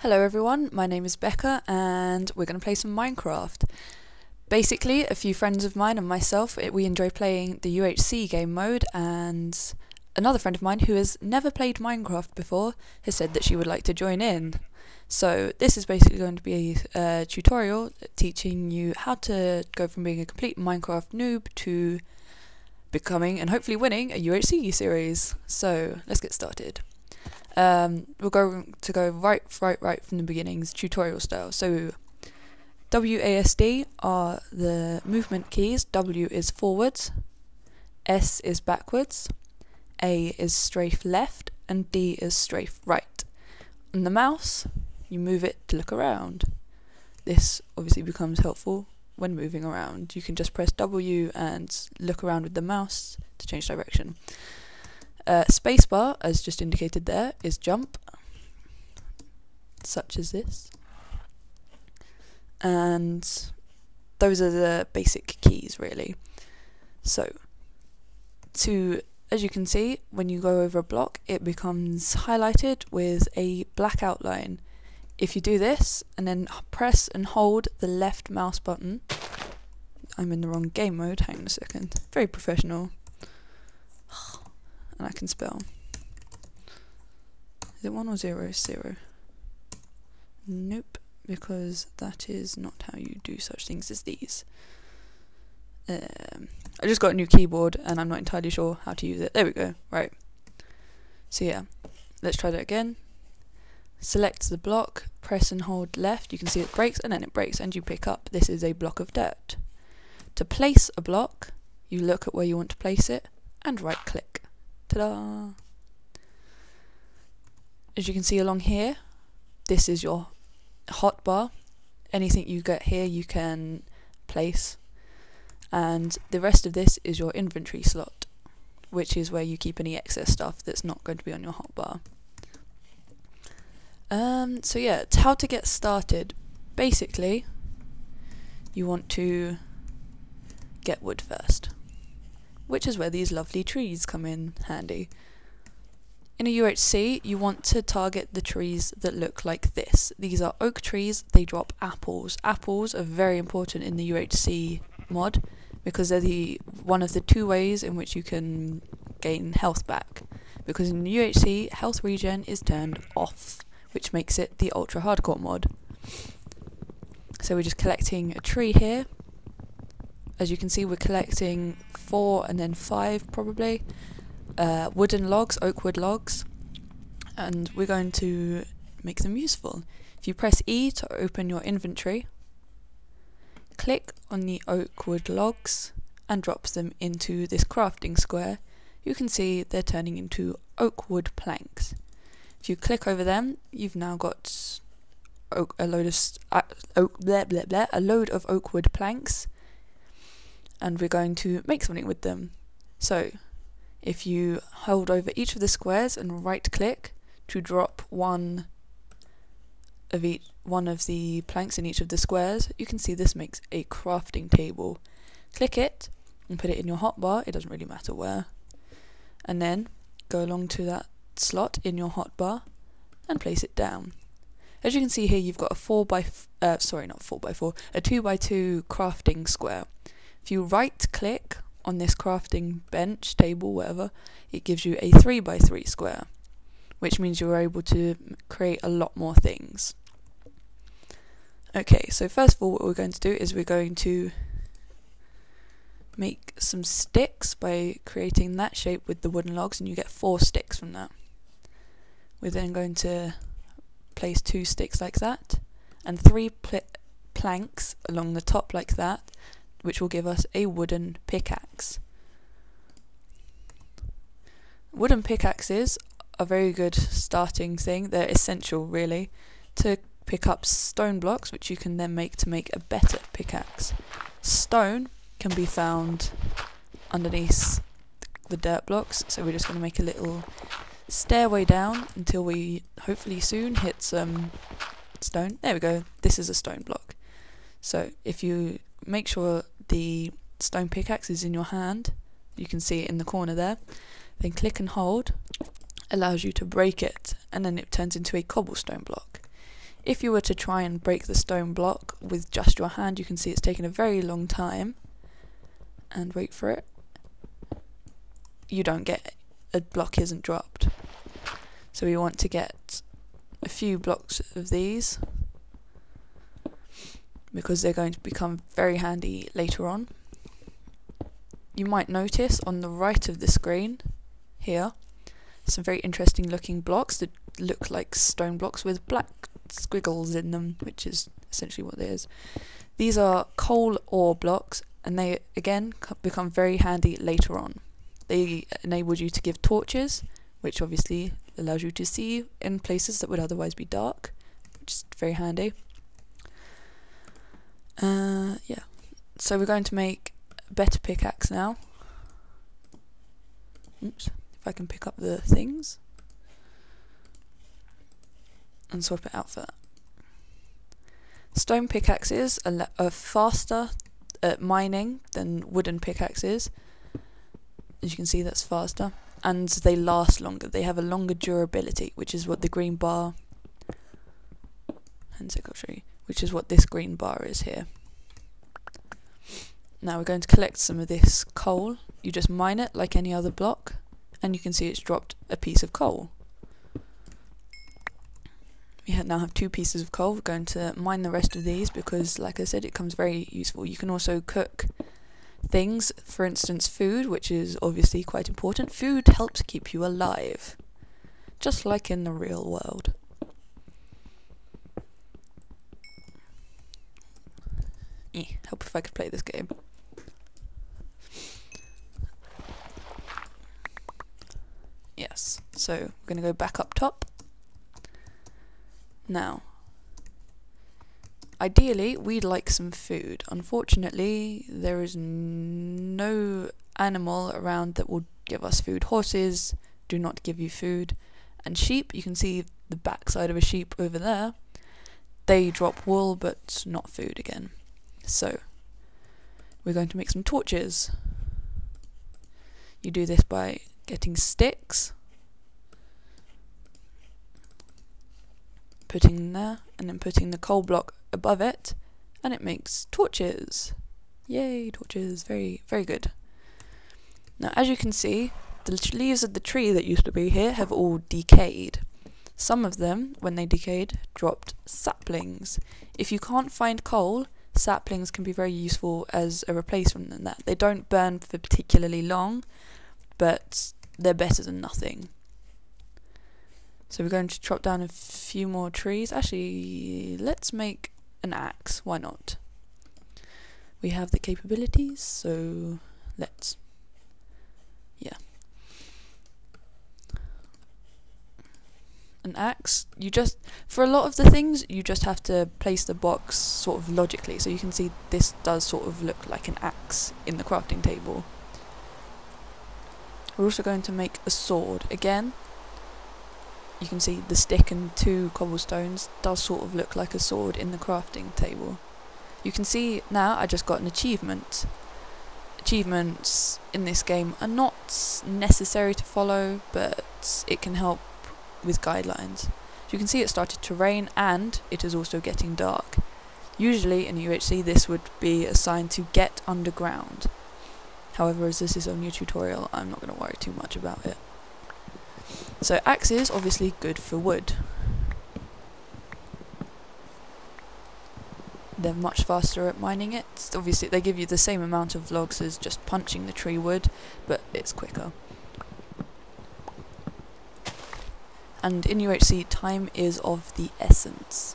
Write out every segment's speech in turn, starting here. Hello everyone, my name is Becca and we're going to play some Minecraft. Basically, a few friends of mine and myself, we enjoy playing the UHC game mode, and another friend of mine who has never played Minecraft before has said that she would like to join in. So this is basically going to be a tutorial teaching you how to go from being a complete Minecraft noob to becoming and hopefully winning a UHC series. So let's get started. We're going to go right from the beginnings, tutorial style. So WASD are the movement keys. W is forwards, S is backwards, A is strafe left, and D is strafe right. On the mouse, you move it to look around. This obviously becomes helpful when moving around. You can just press W and look around with the mouse to change direction. Spacebar, as just indicated there, is jump, such as this, and those are the basic keys really. So, as you can see, when you go over a block it becomes highlighted with a black outline. If you do this and then press and hold the left mouse button, I'm in the wrong game mode, hang on a second, very professional. And I can spell. Is it 1 or 0? 0. Nope, because that is not how you do such things as these. I just got a new keyboard and I'm not entirely sure how to use it. There we go, right. So yeah, let's try that again. Select the block, press and hold left, you can see it breaks, and then it breaks and you pick up. This is a block of dirt. To place a block, you look at where you want to place it and right click. Ta-da! As you can see along here, this is your hotbar. Anything you get here you can place, and the rest of this is your inventory slot, which is where you keep any excess stuff that's not going to be on your hotbar. So yeah, it's how to get started. Basically, you want to get wood first, which is where these lovely trees come in handy. In a UHC, you want to target the trees that look like this. These are oak trees, they drop apples. Apples are very important in the UHC mod because they're one of the two ways in which you can gain health back. Because in the UHC, health regen is turned off, which makes it the Ultra Hardcore mod. So we're just collecting a tree here. As you can see, we're collecting 4 and then 5 probably, wooden logs, oak wood logs, and we're going to make them useful. If you press E to open your inventory, click on the oak wood logs and drop them into this crafting square. You can see they're turning into oak wood planks. If you click over them, you've now got a load of oak wood planks, and we're going to make something with them. So if you hold over each of the squares and right click to drop one of the planks in each of the squares, you can see this makes a crafting table. Click it and put it in your hotbar, it doesn't really matter where, and then go along to that slot in your hotbar and place it down. As you can see here, you've got a 2x2 crafting square. If you right click on this crafting bench, table, whatever, it gives you a 3x3 square, which means you're able to create a lot more things. Okay, so first of all what we're going to do is we're going to make some sticks by creating that shape with the wooden logs, and you get 4 sticks from that. We're then going to place 2 sticks like that and 3 planks along the top like that, which will give us a wooden pickaxe. Wooden pickaxes are a very good starting thing, they're essential really, to pick up stone blocks, which you can then make to make a better pickaxe. Stone can be found underneath the dirt blocks, so we're just going to make a little stairway down until we hopefully soon hit some stone. There we go, this is a stone block. So if you make sure the stone pickaxe is in your hand, you can see it in the corner there, then click and hold allows you to break it, and then it turns into a cobblestone block. If you were to try and break the stone block with just your hand, you can see it's taken a very long time. And wait for it. You don't get, a block isn't dropped. So we want to get a few blocks of these, because they're going to become very handy later on. You might notice on the right of the screen here some very interesting looking blocks that look like stone blocks with black squiggles in them, which is essentially what it is. These are coal ore blocks, and they again become very handy later on. They enabled you to give torches, which obviously allows you to see in places that would otherwise be dark, which is very handy. Yeah, so we're going to make a better pickaxe now. Oops, if I can pick up the things and swap it out for that. Stone pickaxes are faster at mining than wooden pickaxes. As you can see, that's faster, and they last longer. They have a longer durability, which is what the green bar, which is what this green bar is here. Now we're going to collect some of this coal. You just mine it like any other block, and you can see it's dropped a piece of coal. We now have 2 pieces of coal. We're going to mine the rest of these because, like I said, it comes very useful. You can also cook things, for instance food, which is obviously quite important. Food helps keep you alive, just like in the real world. Help if I could play this game. Yes, so we're going to go back up top. Now, ideally we'd like some food. Unfortunately, there is no animal around that will give us food. Horses do not give you food, and sheep, you can see the backside of a sheep over there. They drop wool, but not food again. So, we're going to make some torches. You do this by getting sticks, putting them there, and then putting the coal block above it, and it makes torches. Yay, torches, very, very good. Now, as you can see, the leaves of the tree that used to be here have all decayed. Some of them, when they decayed, dropped saplings. If you can't find coal, saplings can be very useful as a replacement than that. They don't burn for particularly long, but they're better than nothing. So we're going to chop down a few more trees. Actually, let's make an axe, why not? We have the capabilities, so let's. Yeah. An axe, you just, for a lot of the things, you just have to place the box sort of logically. So you can see this does sort of look like an axe in the crafting table. We're also going to make a sword. Again, you can see the stick and 2 cobblestones does sort of look like a sword in the crafting table. You can see now I just got an achievement. Achievements in this game are not necessary to follow, but it can help with guidelines. You can see it started to rain, and it is also getting dark. Usually in UHC this would be a sign to get underground. However, as this is only a tutorial, I'm not going to worry too much about it. So axes, obviously good for wood. They're much faster at mining it. Obviously they give you the same amount of logs as just punching the tree wood, but it's quicker. And in UHC, time is of the essence.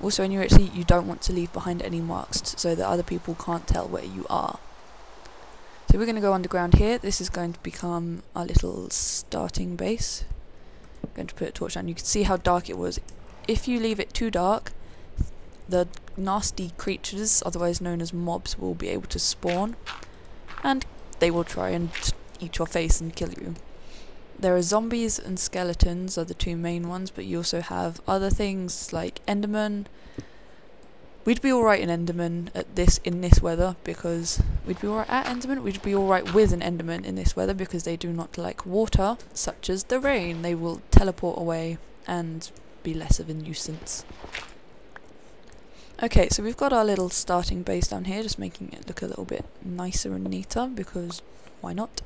Also in UHC, you don't want to leave behind any marks so that other people can't tell where you are. So we're going to go underground here. This is going to become our little starting base. I'm going to put a torch down. You can see how dark it was. If you leave it too dark, the nasty creatures, otherwise known as mobs, will be able to spawn, and they will try and eat your face and kill you. There are zombies and skeletons are the 2 main ones, but you also have other things like Enderman. We'd be alright in Enderman at this in this weather because we'd be alright at Enderman. We'd be alright with an Enderman in this weather because they do not like water, such as the rain. They will teleport away and be less of a nuisance. Okay, so we've got our little starting base down here, just making it look a little bit nicer and neater, because why not?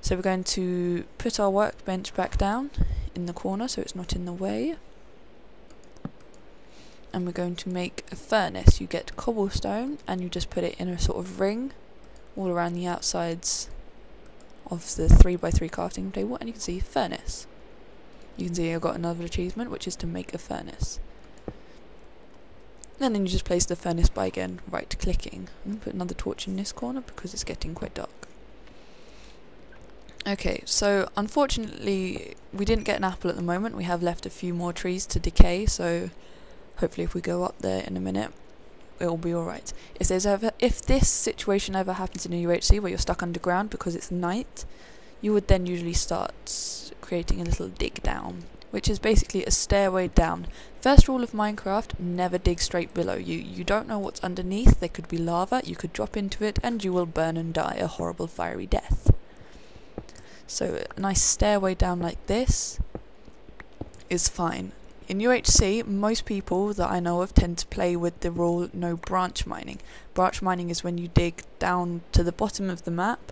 So we're going to put our workbench back down in the corner so it's not in the way. And we're going to make a furnace. You get cobblestone and you just put it in a sort of ring all around the outsides of the 3x3 crafting table, and you can see furnace. You can see I've got another achievement, which is to make a furnace. And then you just place the furnace by again right clicking. I'm going to put another torch in this corner because it's getting quite dark. Okay, so unfortunately we didn't get an apple at the moment. We have left a few more trees to decay, so hopefully if we go up there in a minute it'll be alright. If this situation ever happens in a UHC where you're stuck underground because it's night, you would then usually start creating a little dig down, which is basically a stairway down. First rule of Minecraft, never dig straight below you. You don't know what's underneath. There could be lava, you could drop into it, and you will burn and die a horrible fiery death. So a nice stairway down like this is fine. In UHC, most people that I know of tend to play with the rule no branch mining. Branch mining is when you dig down to the bottom of the map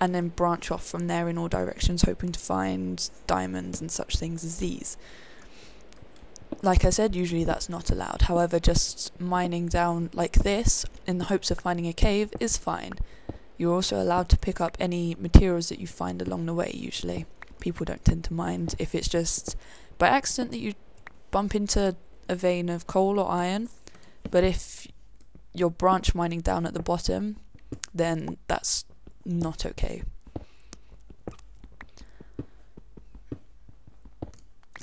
and then branch off from there in all directions, hoping to find diamonds and such things as these. Like I said, usually that's not allowed. However, just mining down like this in the hopes of finding a cave is fine. You're also allowed to pick up any materials that you find along the way, usually. People don't tend to mind if it's just by accident that you bump into a vein of coal or iron, but if you're branch mining down at the bottom, then that's not okay.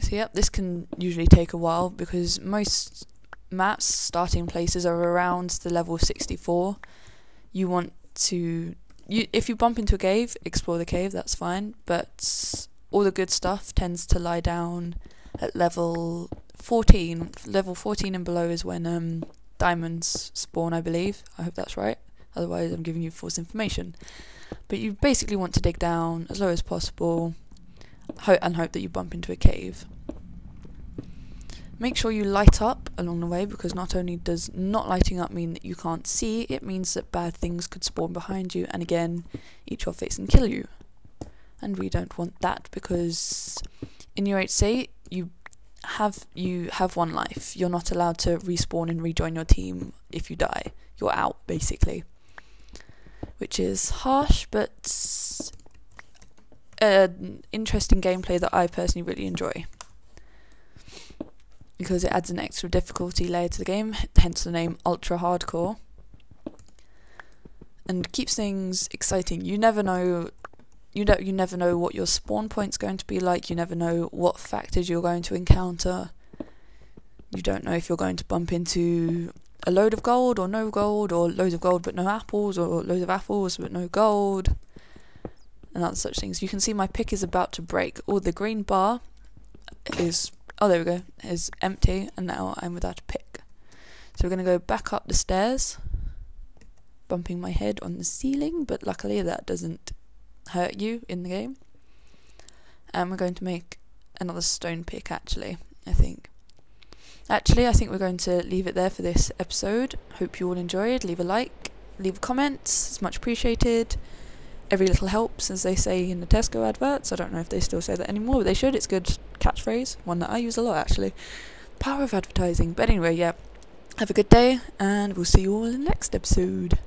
So yep, this can usually take a while because most maps starting places are around the level 64. You want to, if you bump into a cave, explore the cave, that's fine, but all the good stuff tends to lie down at level 14. Level 14 and below is when diamonds spawn, I believe. I hope that's right. Otherwise I'm giving you false information. But you basically want to dig down as low as possible and hope that you bump into a cave. Make sure you light up along the way, because not only does not lighting up mean that you can't see, it means that bad things could spawn behind you and again eat your face and kill you. And we don't want that, because in UHC you have one life. You're not allowed to respawn and rejoin your team if you die. You're out, basically. Which is harsh, but an interesting gameplay that I personally really enjoy, because it adds an extra difficulty layer to the game, hence the name Ultra Hardcore, and keeps things exciting. You never know, you never know what your spawn point's going to be like. You never know what factors you're going to encounter. You don't know if you're going to bump into a load of gold or no gold, or loads of gold but no apples, or loads of apples but no gold, and other such things. You can see my pick is about to break. All the green bar is, oh there we go, is empty, and now I'm without a pick. So we're going to go back up the stairs, bumping my head on the ceiling, but luckily that doesn't hurt you in the game. And we're going to make another stone pick, actually, I think. Actually, I think we're going to leave it there for this episode. Hope you all enjoyed. Leave a like, leave a comment, it's much appreciated. Every little helps, as they say in the Tesco adverts. I don't know if they still say that anymore, but they should. It's a good catchphrase, one that I use a lot, actually. Power of advertising. But anyway, yeah, have a good day, and we'll see you all in the next episode.